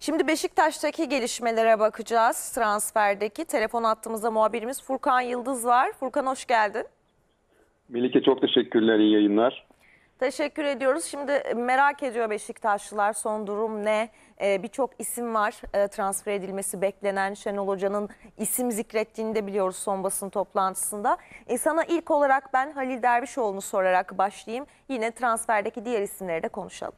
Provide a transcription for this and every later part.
Şimdi Beşiktaş'taki gelişmelere bakacağız, transferdeki. Telefon attığımızda muhabirimiz Furkan Yıldız var. Furkan, hoş geldin. Melike, çok teşekkürler, iyi yayınlar. Teşekkür ediyoruz. Şimdi merak ediyor Beşiktaşlılar, son durum ne? Birçok isim var transfer edilmesi beklenen. Şenol Hoca'nın isim zikrettiğini de biliyoruz son basın toplantısında. Sana ilk olarak ben Halil Dervişoğlu'nu sorarak başlayayım. Yine transferdeki diğer isimleri de konuşalım.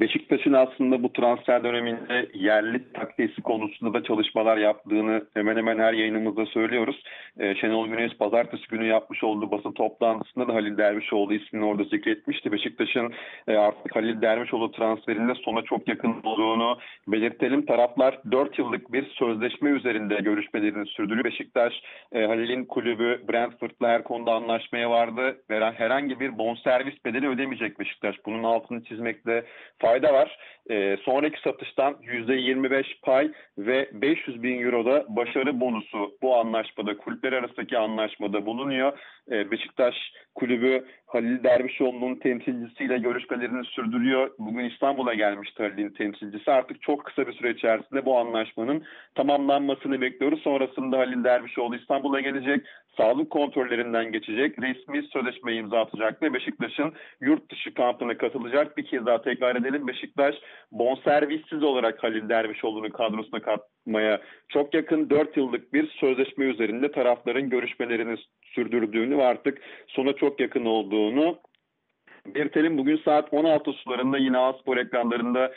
Beşiktaş'ın aslında bu transfer döneminde yerli takviyesi konusunda da çalışmalar yaptığını hemen hemen her yayınımızda söylüyoruz. Şenol Güneş pazartesi günü yapmış olduğu basın toplantısında da Halil Dervişoğlu ismini orada zikretmişti. Beşiktaş'ın artık Halil Dervişoğlu transferinde sona çok yakın olduğunu belirtelim. Taraflar 4 yıllık bir sözleşme üzerinde görüşmelerini sürdürüyor. Beşiktaş, Halil'in kulübü Brentford'la her konuda anlaşmaya vardı. Herhangi bir bonservis bedeli ödemeyecek Beşiktaş. Bunun altını çizmekte fayda var. Sonraki satıştan %25 pay ve 500.000 Euro'da başarı bonusu bu anlaşmada, kulüpler arasındaki anlaşmada bulunuyor. Beşiktaş kulübü Halil Dervişoğlu'nun temsilcisiyle görüşmelerini sürdürüyor. Bugün İstanbul'a gelmişti Halil'in temsilcisi. Artık çok kısa bir süre içerisinde bu anlaşmanın tamamlanmasını bekliyoruz. Sonrasında Halil Dervişoğlu İstanbul'a gelecek. Sağlık kontrollerinden geçecek. Resmi sözleşmeyi imza atacak ve Beşiktaş'ın yurt dışı kampına katılacak. Bir kez daha tekrar edelim. Beşiktaş bonservissiz olarak Halil Dervişoğlu'nu kadrosuna katmaya çok yakın. 4 yıllık bir sözleşme üzerinde tarafların görüşmelerini sürdürdüğünü ve artık sona çok yakın olduğunu belirtelim. Bugün saat 16 sularında yine A Spor ekranlarında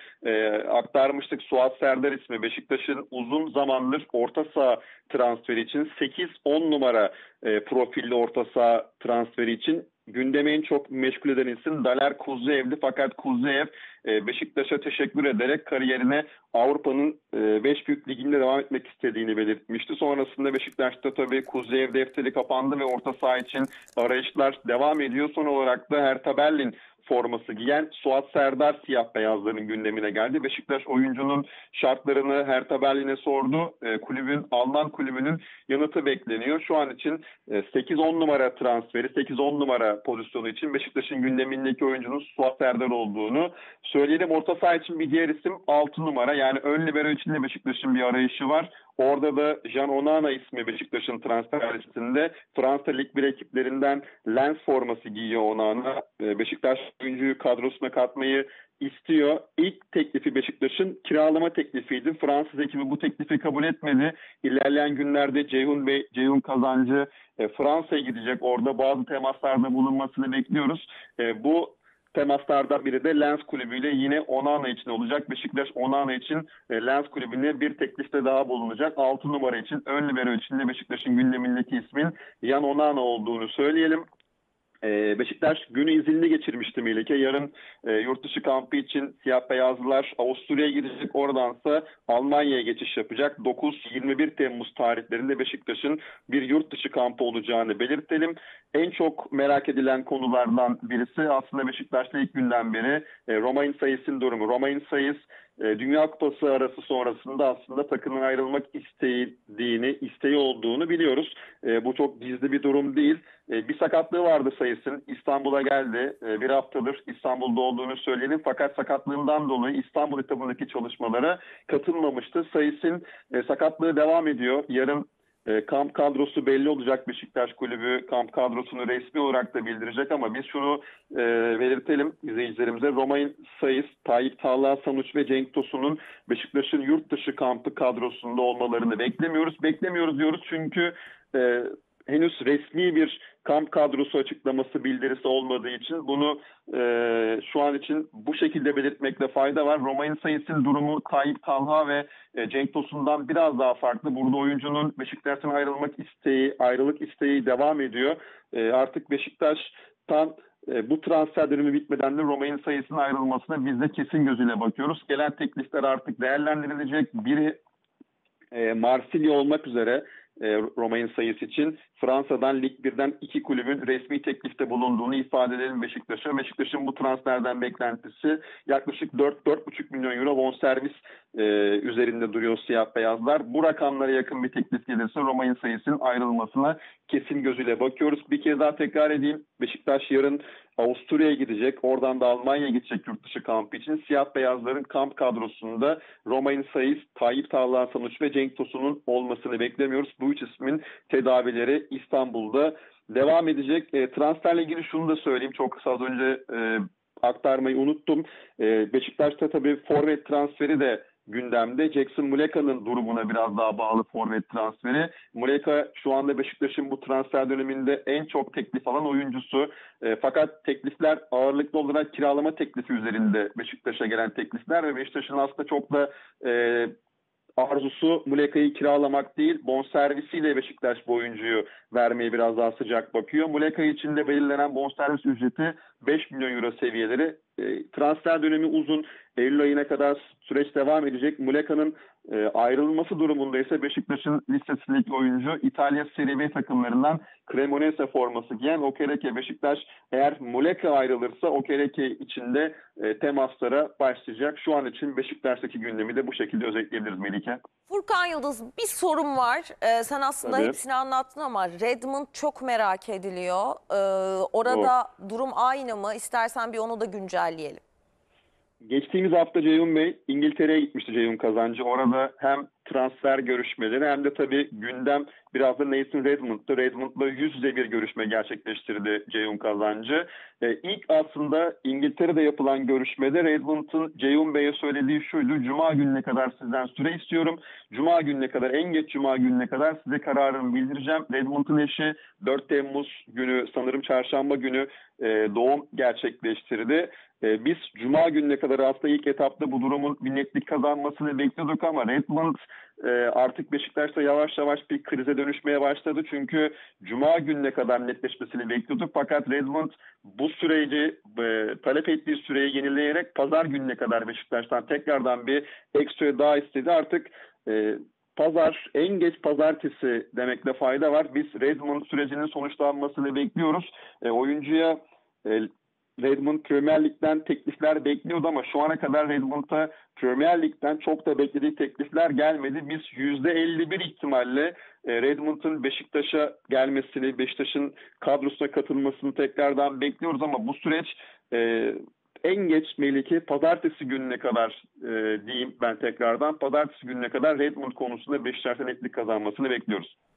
aktarmıştık. Suat Serdar ismi Beşiktaş'ın uzun zamandır orta saha transferi için 8-10 numara profilli orta saha transferi için gündemi en çok meşgul eden isim Daler Kuzayev'di. Fakat Kuzayev Beşiktaş'a teşekkür ederek kariyerine Avrupa'nın 5 büyük liginde devam etmek istediğini belirtmişti. Sonrasında Beşiktaş'ta tabii Kuzayev defteri kapandı ve orta saha için arayışlar devam ediyor. Son olarak da Hertha Berlin forması giyen Suat Serdar siyah beyazların gündemine geldi. Beşiktaş oyuncunun şartlarını Hertha Berlin'e sordu. Kulübün, Alman kulübünün yanıtı bekleniyor. Şu an için 8-10 numara transferi, 8-10 numara pozisyonu için Beşiktaş'ın gündemindeki oyuncunun Suat Serdar olduğunu söyleyelim. Orta saha için bir diğer isim 6 numara. Yani ön libero için de Beşiktaş'ın bir arayışı var. Orada da Jean Onana ismi Beşiktaş'ın transfer listesinde. Fransa Lig 1 ekiplerinden Lens forması giyiyor Onana. Beşiktaş oyuncuyu kadrosuna katmayı istiyor. İlk teklifi Beşiktaş'ın kiralama teklifiydi. Fransız ekibi bu teklifi kabul etmedi. İlerleyen günlerde Ceyhun Kazancı Fransa'ya gidecek. Orada bazı temaslarda bulunmasını bekliyoruz. Bu temaslardan biri de Lens kulübüyle yine Onana için olacak. Beşiktaş Onana için Lens kulübüne bir teklifte daha bulunacak. 6 numara için, ön libero için de Beşiktaş'ın gündemindeki ismin Jean Onana olduğunu söyleyelim. Beşiktaş günü izinli geçirmişti Melike. Yarın yurt dışı kampı için siyah beyazlılar Avusturya'ya gidecek. Oradansa Almanya'ya geçiş yapacak. 9-21 Temmuz tarihlerinde Beşiktaş'ın bir yurt dışı kampı olacağını belirtelim. En çok merak edilen konulardan birisi aslında Beşiktaş'ta ilk günden beri Romain Saïss'in durumu. Romain Saïss Dünya Kupası arası sonrasında aslında takımın ayrılmak isteği olduğunu biliyoruz. Bu çok gizli bir durum değil. Bir sakatlığı vardı Saïss'in. İstanbul'a geldi. Bir haftadır İstanbul'da olduğunu söyleyelim. Fakat sakatlığından dolayı İstanbul etabındaki çalışmalara katılmamıştı. Saïss'in sakatlığı devam ediyor. Yarın kamp kadrosu belli olacak. Beşiktaş kulübü kamp kadrosunu resmi olarak da bildirecek ama biz şunu belirtelim izleyicilerimize. Romain Saïss, Tayyip Talha Sanuç ve Cenk Tosun'un Beşiktaş'ın yurt dışı kampı kadrosunda olmalarını beklemiyoruz. Beklemiyoruz diyoruz çünkü henüz resmi bir kamp kadrosu açıklaması, bildirisi olmadığı için bunu şu an için bu şekilde belirtmekte fayda var. Romain Saïss'in durumu Tayyip Talha ve Cenk Tosun'dan biraz daha farklı. Burada oyuncunun Beşiktaş'tan ayrılık isteği devam ediyor. Artık Beşiktaş'tan bu transfer dönemi bitmeden de Romain Saïss'in ayrılmasına biz de kesin gözüyle bakıyoruz. Gelen teklifler artık değerlendirilecek. Biri Marsilya olmak üzere Romain Saïss için Fransa'dan Lig 1'den 2 kulübün resmi teklifte bulunduğunu ifade edelim Beşiktaş'a. Beşiktaş'ın bu transferden beklentisi yaklaşık 4-4,5 milyon euro bonservis üzerinde duruyor siyah beyazlar. Bu rakamlara yakın bir teklif gelirse Romain Saïss'in ayrılmasına kesin gözüyle bakıyoruz. Bir kere daha tekrar edeyim. Beşiktaş yarın Avusturya'ya gidecek. Oradan da Almanya'ya gidecek yurt dışı kampı için. Siyah beyazların kamp kadrosunda Romain Saïss, Tayyip Talha Sanuç ve Cenk Tosun'un olmasını beklemiyoruz. Bu üç ismin tedavileri İstanbul'da devam edecek. Transferle ilgili şunu da söyleyeyim. Çok kısa az önce aktarmayı unuttum. Beşiktaş'ta tabii forvet transferi de gündemde. Jackson Muleka'nın durumuna biraz daha bağlı forvet transferi. Muleka şu anda Beşiktaş'ın bu transfer döneminde en çok teklif alan oyuncusu. Fakat teklifler ağırlıklı olarak kiralama teklifi üzerinde Beşiktaş'a gelen teklifler ve Beşiktaş'ın aslında çok da arzusu Muleka'yı kiralamak değil, bonservisiyle Beşiktaş bu oyuncuyu vermeye biraz daha sıcak bakıyor. Muleka için de belirlenen bonservis ücreti 5 milyon euro seviyeleri. Transfer dönemi uzun. Eylül ayına kadar süreç devam edecek. Muleka'nın ayrılması durumunda ise Beşiktaş'ın listesindeki oyuncu İtalya Serie B takımlarından Cremonese forması giyen Okereke. Beşiktaş eğer Muleka ayrılırsa Okereke için de temaslara başlayacak. Şu an için Beşiktaş'taki gündemi de bu şekilde özetleyebiliriz Melike. Furkan Yıldız, bir sorum var. Sen aslında tabii hepsini anlattın ama Redmond çok merak ediliyor. Orada doğru, durum aynı mı? İstersen bir onu da güncelleyelim. Geçtiğimiz hafta Ceyhun Bey İngiltere'ye gitmişti, Ceyhun Kazancı. Orada hem transfer görüşmeleri hem de tabii gündem biraz da Nathan Redmond'tu. Redmond'la yüz yüze bir görüşme gerçekleştirdi Ceyhun Kazancı. İlk aslında İngiltere'de yapılan görüşmede Redmond'un Ceyhun Bey'e söylediği şuydu: Cuma gününe kadar sizden süre istiyorum. Cuma gününe kadar, en geç Cuma gününe kadar size kararımı bildireceğim. Redmond'un eşi 4 Temmuz günü, sanırım çarşamba günü doğum gerçekleştirdi. Biz Cuma gününe kadar aslında ilk etapta bu durumun bir netlik kazanmasını bekliyorduk ama Redmond artık Beşiktaş'ta yavaş yavaş bir krize dönüşmeye başladı. Çünkü Cuma gününe kadar netleşmesini bekliyorduk. Fakat Redmond bu süreci, talep ettiği süreyi yenileyerek Pazar gününe kadar Beşiktaş'tan tekrardan bir ekstra daha istedi. Artık Pazar, en geç pazartesi demekte fayda var. Biz Redmond sürecinin sonuçlanmasını bekliyoruz. Oyuncuya Redmond Premier Lig'den teklifler bekliyordu ama şu ana kadar Redmond'a Premier Lig'den çok da beklediği teklifler gelmedi. Biz %51 ihtimalle Redmond'un Beşiktaş'a gelmesini, Beşiktaş'ın kadrosuna katılmasını tekrardan bekliyoruz ama bu süreç en geç Melike pazartesi gününe kadar diyeyim ben tekrardan. Pazartesi gününe kadar Redmond konusunda Beşiktaş'tan netlik kazanmasını bekliyoruz.